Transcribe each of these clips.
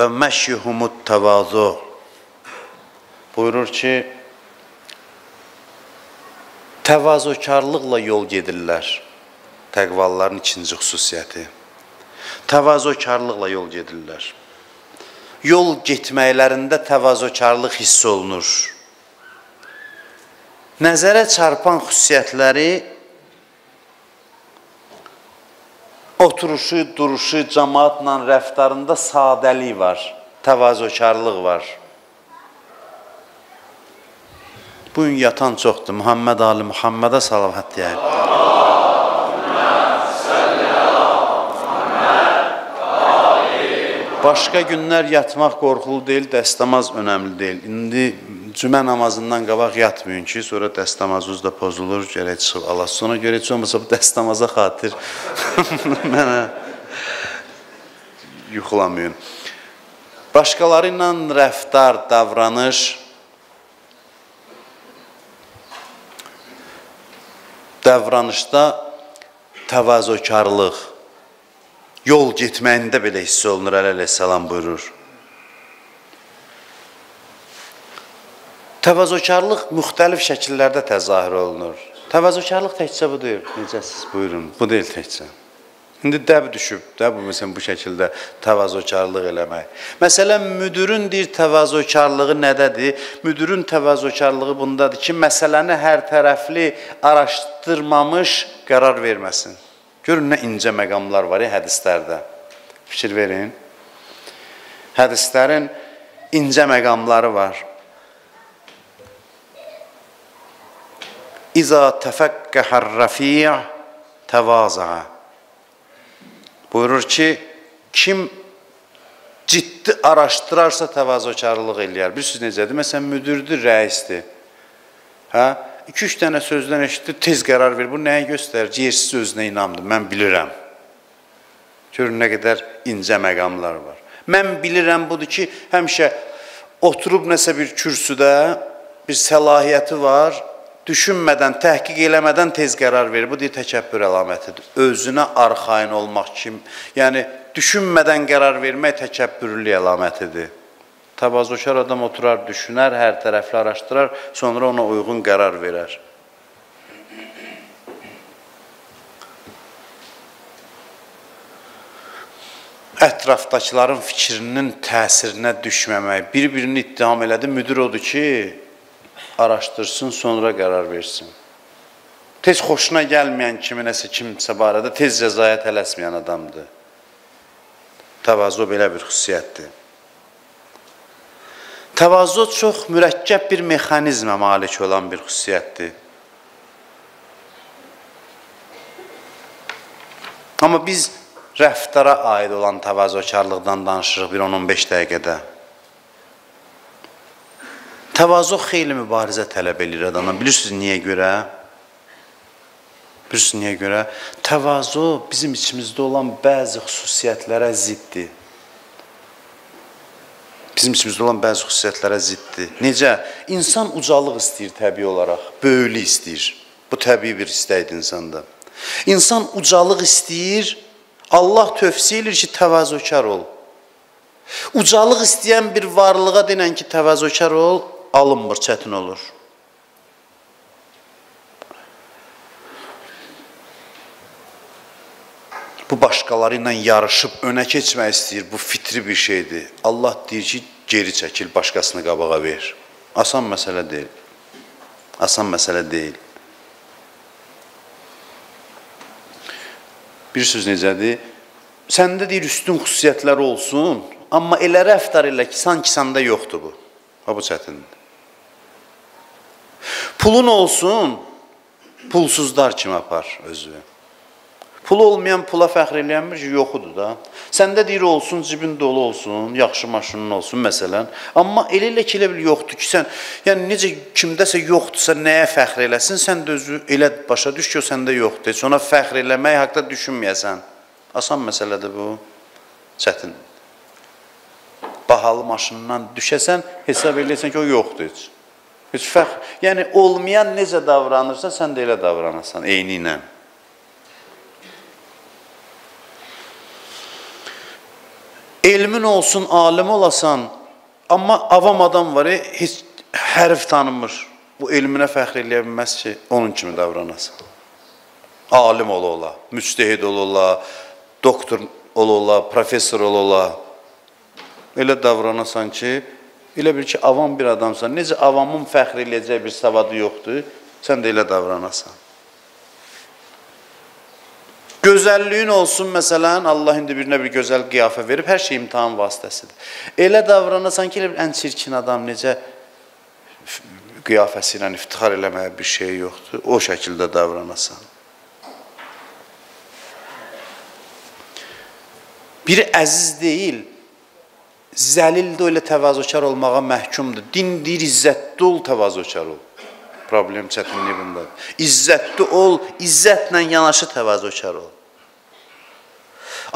ve meşyuhumut tevazu buyurur ki, tevazukarlıqla yol gedirlər. Təqvalıların ikinci xüsusiyyəti. Təvazukarlıqla yol gedirlər. Yol getməklərində təvazukarlıq hiss olunur. Nəzərə çarpan xüsusiyyətləri oturuşu, duruşu, cəmaatla rəftarında sadəlik var, təvazukarlıq var. Bugün yatan çoxdur. Muhammed Ali Muhammed'e salavat deyək. Başqa günlər yatmaq qorxulu deyil, dəstəmaz önəmli deyil. İndi cümə namazından qabaq yatmayın ki, sonra dəstəmazınız da pozulur, gərək çıxıb alasınız. Sonra görək ki, olmasa bu dəstəmaza xatir mənə yuxulamayın. Başqaları ilə rəftar, davranış, davranışda təvazukarlıq, yol getməyində belə hiss olunur, əleyhissalam buyurur. Təvazukarlıq müxtəlif şəkillərdə təzahür olunur. Təvazukarlıq təkcə bu deyil. Necə siz buyurun, bu deyil təkcə. İndi dəb düşüb, dəb məsələn bu şəkildə təvazukarlıq eləmək. Məsələn, müdürün deyir təvazukarlığı nədədir? Müdürün təvazukarlığı bundadır ki, məsələni hər tərəfli araşdırmamış qərar verməsin. Görün, nə incə məqamlar var ya hədislərdə. Fikir verin. Hədislərin incə məqamları var. İza təfəqqəhər rəfiyə təvazağa. Buyurur ki, kim ciddi araşdırarsa təvazukarlıq eləyər. Bilirsiniz necədir? Məsələn, müdürdür, rəisdir. 2-3 dənə sözdən eşitdir, tez qərar verir. Bu nəyə göstərir? Yersiz özünə inamdır. Mən bilirəm. Görün, nə qədər incə məqamlar var. Mən bilirəm budur ki, həmişə oturub nəsə bir kürsüdə bir səlahiyyəti var, düşünmədən, təhqiq eləmədən tez qərar verir. Bu deyir, təkəbbür əlamətidir. Özünə arxain olmaq kimi, yəni düşünmədən qərar vermək təkəbbürlü əlamətidir. Təvazökar adam oturar, düşünər, hər tərəfli araşdırar, sonra ona uyğun qərar verər. Ətrafdakıların fikrinin təsirinə düşməmək. Bir-birini ittiham elədi, müdür odur ki, araşdırsın, sonra qərar versin. Tez xoşuna gəlməyən kiminəsə kimsə barədə tez cəzaya tələsməyən adamdır. Təvazu belə bir xüsusiyyətdir. Təvazu çox mürəkkəb bir mexanizmə malik olan bir xüsusiyyətdir. Amma biz rəftara aid olan təvazukarlıqdan danışırıq bir 10-15 dəqiqədə. Təvazu xeyli mübarizə tələb edir adamdan. Bilirsiniz niyə görə? Bilirsiniz niyə görə? Təvazu bizim içimizdə olan bəzi xüsusiyyətlərə ziddir. Bizim içimizdə olan bəzi xüsusiyyətlərə ziddir. Necə? İnsan ucalıq istəyir təbii olaraq, böyüklük istəyir. Bu təbii bir istəkdir insanda. İnsan ucalıq istəyir, Allah tövsiyə edir ki, təvazukar ol. Ucalıq istəyən bir varlığa denən ki, təvazukar ol, alınmır, çətin olur. Bu, başqaları ilə yarışıb önə keçmək istəyir. Bu, fitri bir şeydir. Allah deyir ki, geri çəkil, başqasını qabağa ver. Asan məsələ deyil. Asan məsələ deyil. Bir söz necədir? Səndə deyir, üstün xüsusiyyətlər olsun, amma elə rəftar elə ki, sanki səndə yoxdur bu. Ha, bu çətindir. Pulun olsun, pulsuzlar kimi apar özü. Pul olmayan pula fəxr eləyən bir ki, yoxudur da. Səndə deyir olsun, cibin dolu olsun, yaxşı maşının olsun məsələn. Amma elə ki, elə bil yoxdur ki, sən, yəni necə kimdəsə yoxdursa nəyə fəxr eləsin, sən də özü elə başa düş ki, o səndə yoxdur. Heç ona fəxr eləmək haqda düşünməyəsən. Asan məsələdir bu, çətindir. Bahalı maşından düşəsən, hesab eləyəsən ki, o yoxdur heç. Heç fəxr. Yəni, olmayan necə davranırsa, sən də elə davranasan, eyni ilə. Elmin olsun, alim olasan, amma avam adam var, heç hərf tanımır. Bu elminə fəxr eləyə bilməz ki, onun kimi davranasan. Alim ol ola, müstehid ol ola, doktor ol ola, professor ol ola. Elə davranasan ki, elə bil ki, avam bir adamsan. Necə avamın fəxr eləyəcək bir savadı yoxdur, sən də elə davranasan. Gözəlliyin olsun, məsələn, Allah indi birinə bir gözəl qiyafə verib, hər şey imtihan vasitəsidir. Elə davranasan ki, elə bir ən çirkin adam necə qiyafəsi ilə iftihar eləməyə bir şey yoxdur, o şəkildə davranasan. Biri əziz deyil, zəlildə elə təvazökar olmağa məhkumdur. Din deyir, izzətli ol, təvazökar ol. Problem çətinliyi bundadır. İzzətli ol, izzətlə yanaşı təvazökar ol.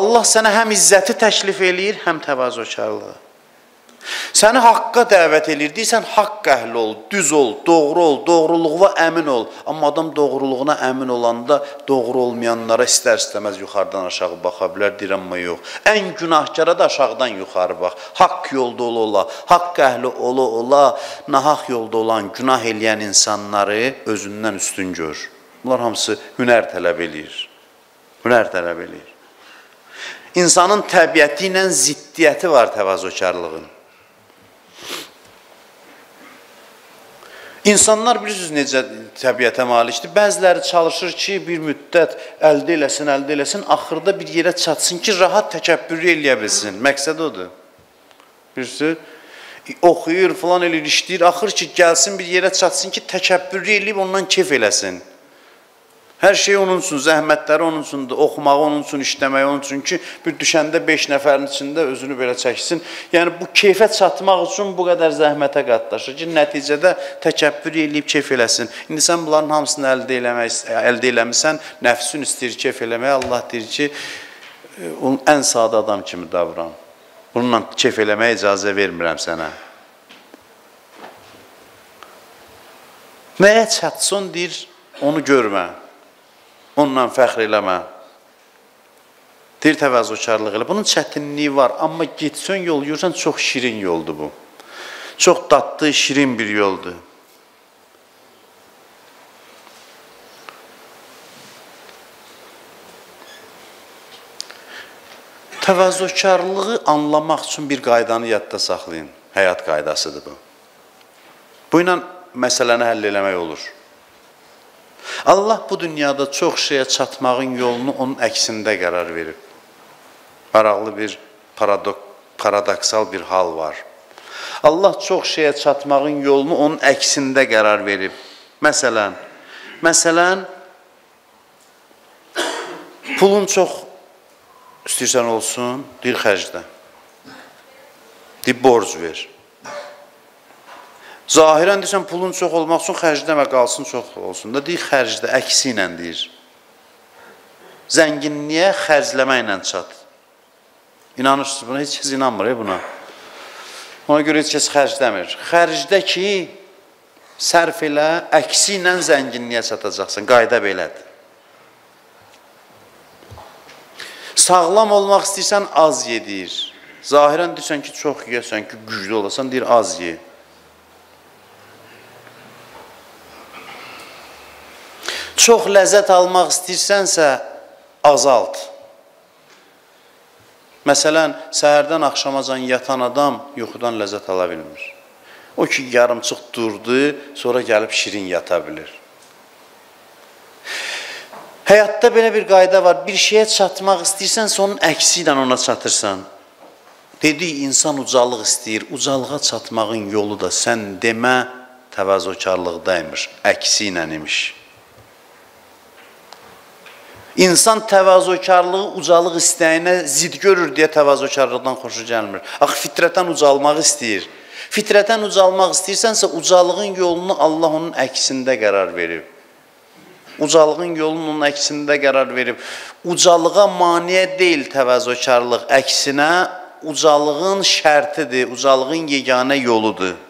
Allah sənə həm izzəti təklif eləyir, həm təvazökarlığı. Səni haqqa dəvət eləyir, deyirsən, haqq əhli ol, düz ol, doğru ol, doğruluğuna əmin ol. Amma adam doğruluğuna əmin olanda doğru olmayanlara istər-istəməz yuxarıdan aşağı baxa bilər, deyir, amma yox. Ən günahkara da aşağıdan yuxarı bax. Haqq yolda ola, haqq əhli ola, nahaq yolda olan, günah eləyən insanları özündən üstün gör. Bunlar hamısı hünər tələb eləyir. Hünər tələb eləyir. İnsanın təbiəti ilə ziddiyyəti var təvazökarlığın. İnsanlar bilirsiniz necə təbiətə malikdir. Bəziləri çalışır ki, bir müddət əldə eləsin, axırda bir yerə çatsın ki, rahat təkəbbürü eləyə bilsin. Məqsəd odur. Bilirsiniz, oxuyur, filan eləyir, işləyir, axır ki, gəlsin bir yerə çatsın ki, təkəbbürü eləyib ondan kef eləsin. Hər şey onun üçün, zəhmətləri onun üçün, oxumağı onun üçün, işləməyi onun üçün ki, bir düşəndə 5 nəfərin içində özünü belə çəksin. Yəni, bu keyfə çatmaq üçün bu qədər zəhmətə qatlaşır ki, nəticədə təkəbbür eləyib keyf eləsin. İndi sən bunların hamısını əldə eləmirsən, nəfsin istəyir keyf eləməyə. Allah deyir ki, onun ən sadə adam kimi davran. Bununla keyf eləməyə icazə vermirəm sənə. Nəyə çatsın, deyir, onu görmə. Onunla fəxr eləmə. Deyir, təvazökarlıq elə. Bunun çətinliyi var, amma getsən yol yürürsən, çox şirin yoldur bu. Çox dadlı, şirin bir yoldur. Təvazökarlığı anlamaq üçün bir qaydanı yadda saxlayın. Həyat qaydasıdır bu. Bu ilə məsələni həll eləmək olur. Allah bu dünyada çox şeyə çatmağın yolunu onun əksində qərar verib. Maraqlı bir paradoksal bir hal var. Allah çox şeyə çatmağın yolunu onun əksində qərar verib. Məsələn, pulun çox istəyirsən olsun, deyir xərclə. Deyir, borc ver. Zahirən deyirsən, pulun çox olmaq üçün xərcləmə, qalsın çox olsun da, deyir, xərclə, əksi ilə deyir. Zənginliyə xərcləmə ilə çat. İnanırsınız buna, heç kəs inanmır buna. Ona görə heç kəs xərcləmir. Xərclə ki, sərf elə, əksi ilə zənginliyə çatacaqsın, qayda belədir. Sağlam olmaq istəyirsən, az ye, deyir. Zahirən deyirsən ki, çox yeyəsən ki, güclü olasan, deyir, az ye. Çox ləzzət almaq istəyirsənsə, azalt. Məsələn, səhərdən axşamacan yatan adam yuxudan ləzzət ala bilmir. O ki, yarımçıq durdu, sonra gəlib şirin yata bilir. Həyatda belə bir qayda var. Bir şeyə çatmaq istəyirsənsə, onun əksi ilə ona çatırsan. Dediyi, insan ucalıq istəyir. Ucalığa çatmağın yolu da sən demə, təvazökarlıqdaymış, əksi ilə imiş. İnsan təvazökarlığı ucalıq istəyinə zid görür deyə təvazökarlıqdan xoşu gəlmir. Axı, fitrətən ucalmaq istəyir. Fitrətən ucalmaq istəyirsənsə, ucalığın yolunu Allah onun əksində qərar verib. Ucalığın yolunu onun əksində qərar verib. Ucalığa maniyə deyil təvazökarlıq, əksinə ucalığın şərtidir, ucalığın yeganə yoludur.